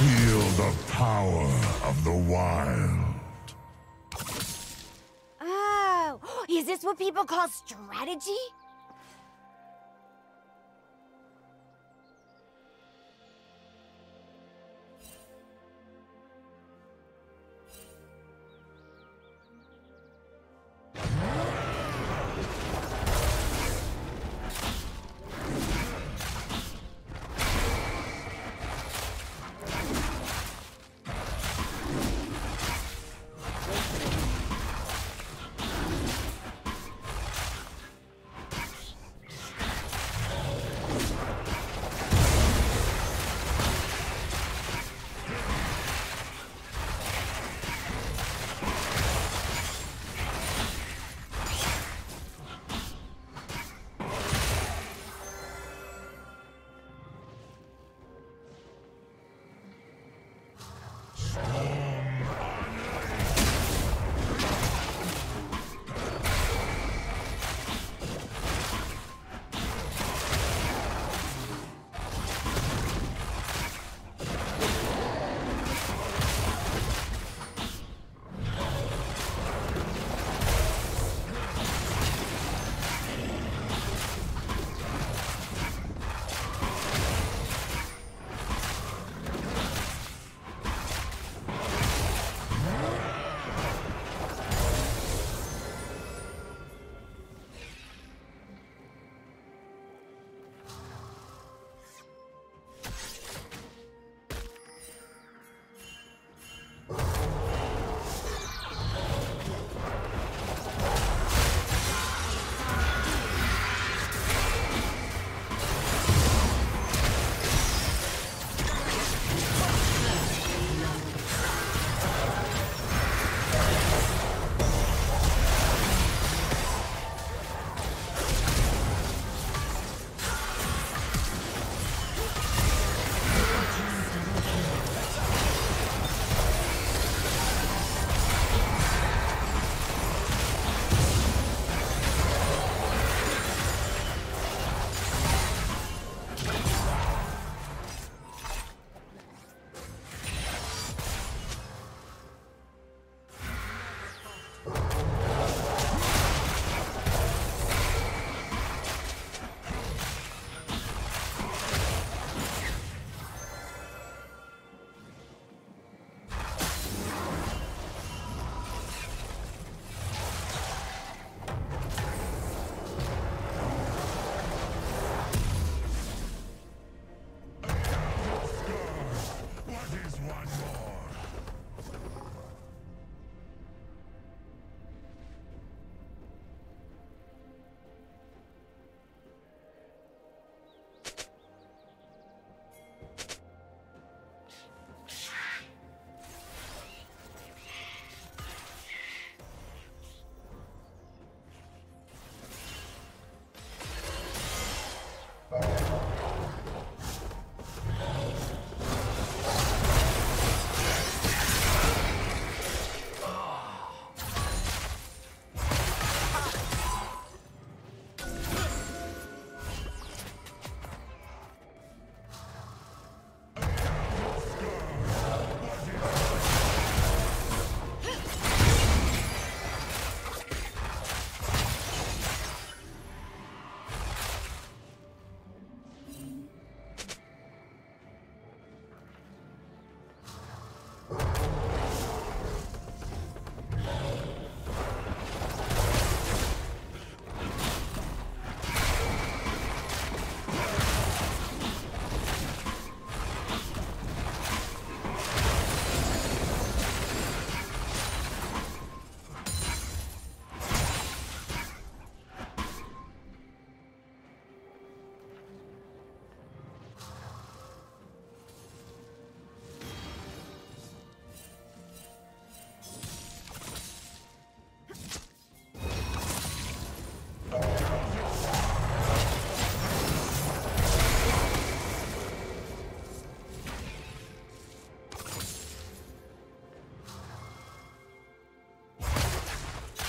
Feel the power of the wild. Oh, is this what people call strategy?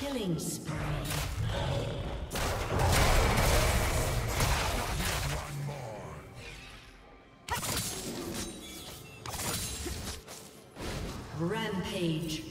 Killing spree. One more. Rampage.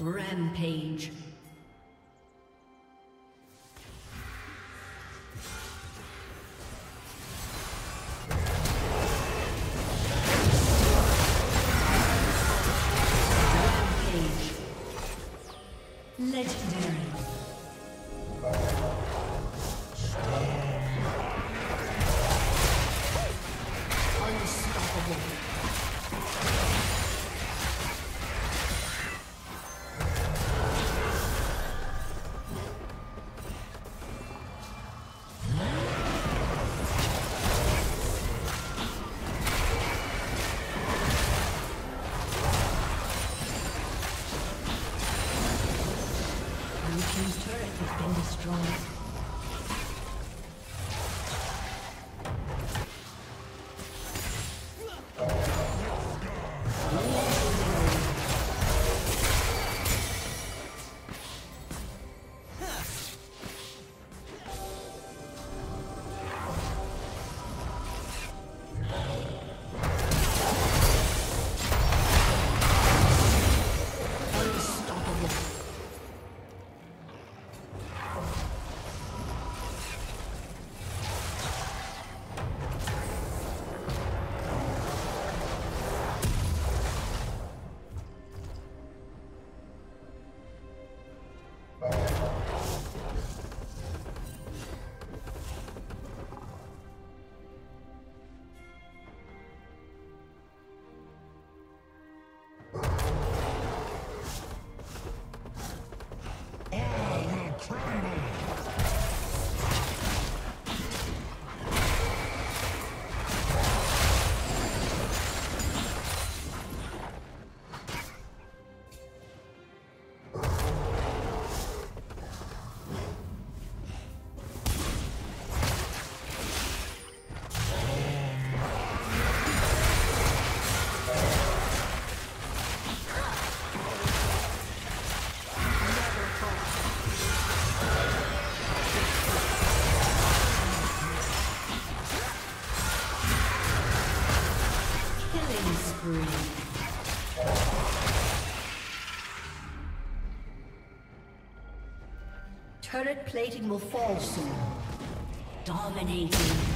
Rampage. Turret plating will fall soon. Dominating.